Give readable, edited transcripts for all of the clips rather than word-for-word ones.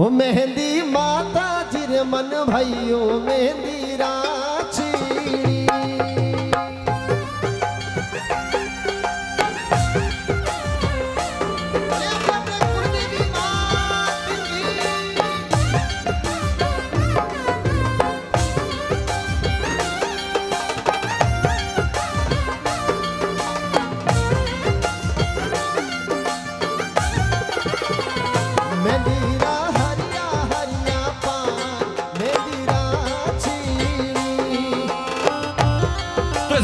ओ मेहंदी माता जिर मन भाइयो मेहंदी राची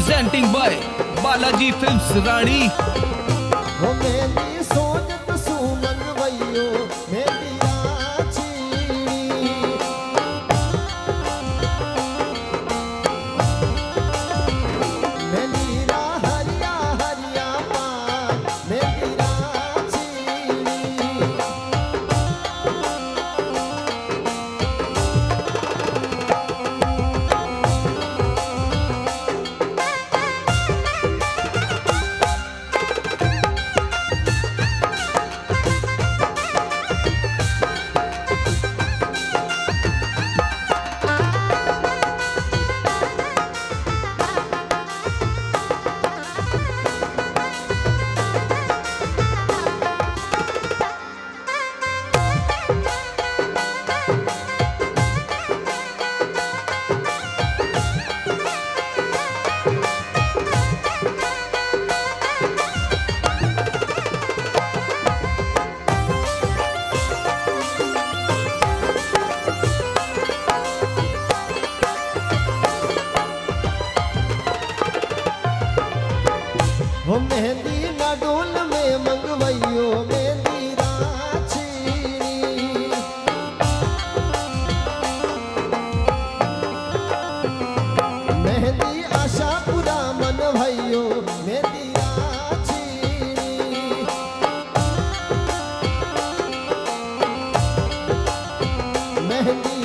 Presenting by Balaji Films Rani. वो मेहंदी ना डोल में मंगवाइयो मेहंदी राचीनी मेहंदी आशा पूरा मन भाइयो मेहंदी राचीनी मेहंदी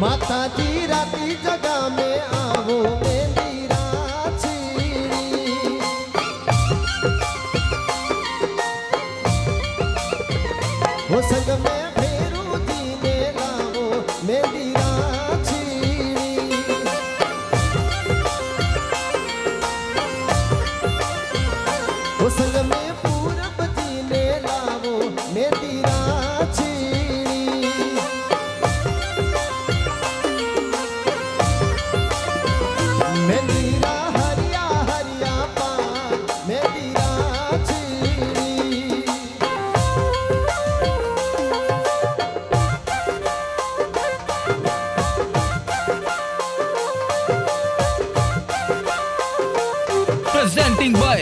माता जी राती जगा में आवो मेहंदी राचीनी वो संग में फेरू जी ने लावो मेहंदी राचीनी वो संग में पूरब जी ने लावो mehndi राचीनी Presenting by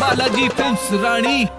Balaji Films Rani.